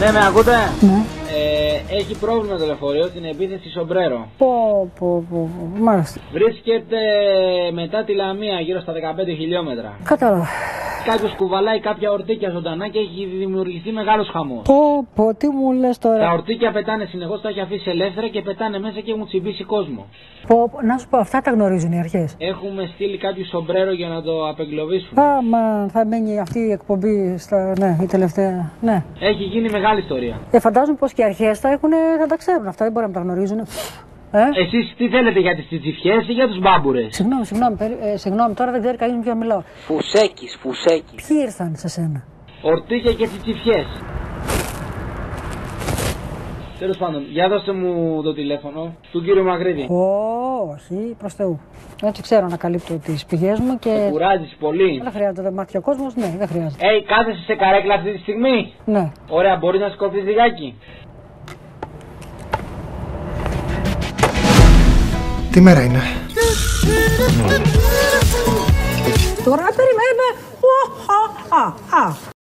Ναι, με ακούτε? Ναι. Έχει πρόβλημα το λεωφορείο, την επίθεση Σομπρέρο. Μάλιστα. Βρίσκεται μετά τη Λαμία, γύρω στα 15 χιλιόμετρα. Κατάλαβα. Κάποιος κουβαλάει κάποια ορτίκια ζωντανά και έχει δημιουργηθεί μεγάλος χαμός. Τι μου λες τώρα. Τα ορτίκια πετάνε συνεχώς, τα έχει αφήσει ελεύθερα και πετάνε μέσα και έχουν τσιμπήσει κόσμο. Να σου πω, αυτά τα γνωρίζουν οι αρχές. Έχουμε στείλει κάποιο Σομπρέρο για να το απεγκλωβίσουμε. Άμα θα μένει αυτή η εκπομπή στα. Ναι, η τελευταία. Ναι. Έχει γίνει μεγάλη ιστορία. Φαντάζομαι πως και οι αρχές θα τα ξέρουν αυτά, δεν μπορεί να τα γνωρίζουν. Εσείς τι θέλετε, για τις τσιτσιφιές ή για τους μπάμπουρες? Συγγνώμη, τώρα δεν ξέρει κανείς με ποιον μιλάω. Φουσέκης. Ποιοι ήρθαν σε σένα? Ορτίκια και τσιτσιφιές. Τέλος πάντων, για δώστε μου το τηλέφωνο του κύριου Μαγρύδι. Όχι, προς Θεού. Έτσι ξέρω να καλύπτω τις πηγές μου και. Του κουράζεις πολύ. Δεν χρειάζεται μάτια ο κόσμος, ναι, δεν χρειάζεται. Κάθεσαι σε καρέκλα αυτή τη στιγμή. Ναι. Ωραία, μπορεί να σκόψεις λιγάκι. Τι μέρα είναι? Τώρα περιμένουμε.